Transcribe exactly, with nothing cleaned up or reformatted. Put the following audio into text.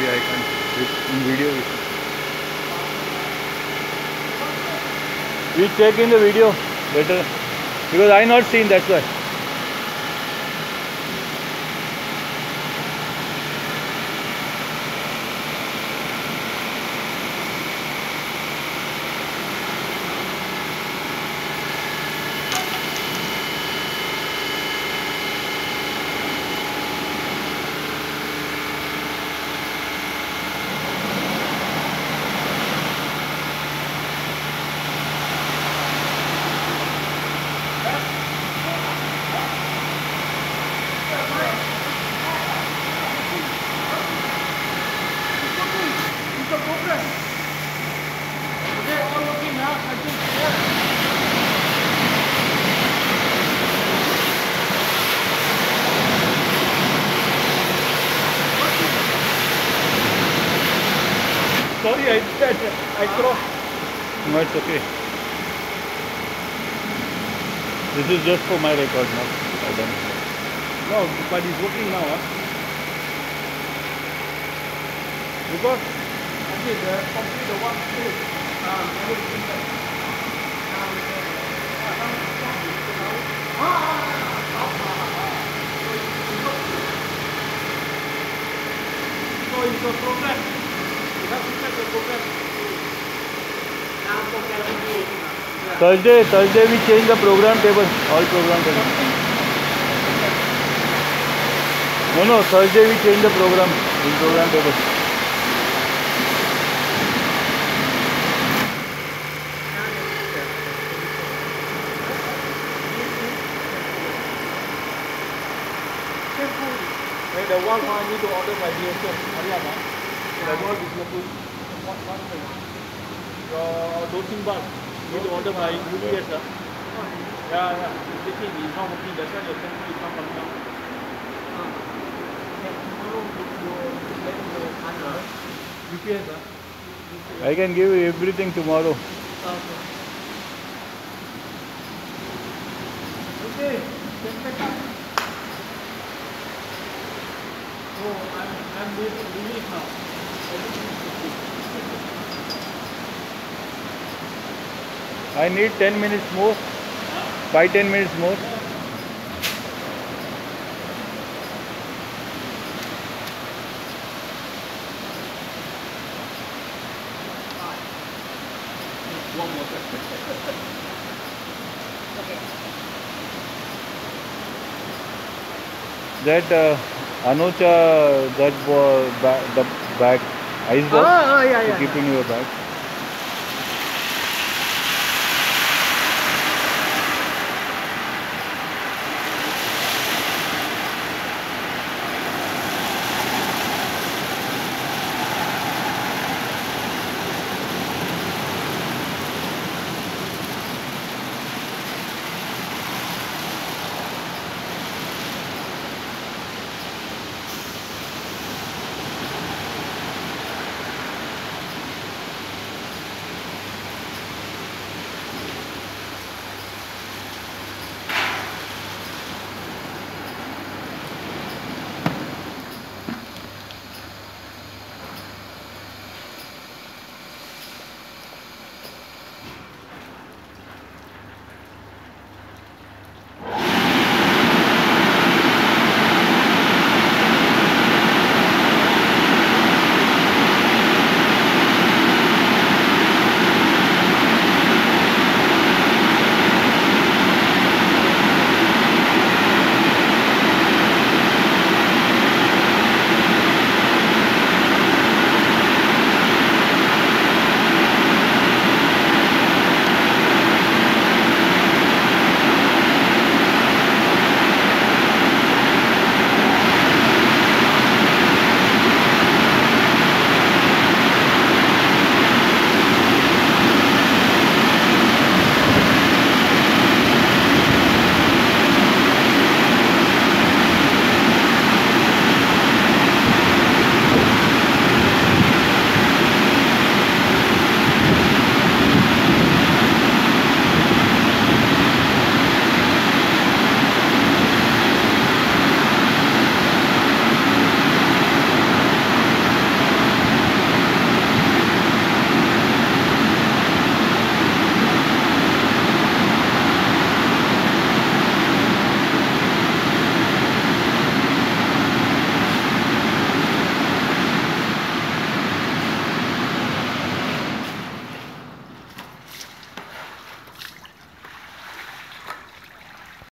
maybe I can in video. We check in the video better because I not seen, that's why. Sorry, I I, I crossed. No, it's okay. This is just for my record now. I don't know. No, but it's working now, huh? Because I did complete the one stage. Um, I will do that. So it's a progress. Thursday, Thursday we change the program table, all program table. No, no, Thursday we change the program, the program table. Hey, the one I need to order by D S M. I want this level. What one thing? Your dosing bar. You order by U P S. Yeah, yeah. Taking is not working. That's why your sensor is not working. U P S. I can give you everything tomorrow. Okay. Oh, I'm I'm relieved now. I need ten minutes more. By ten minutes more. One more okay. That uh, Anucha, that was ba the bag. Ice box, ah, ah, yeah, yeah. Keeping your bag.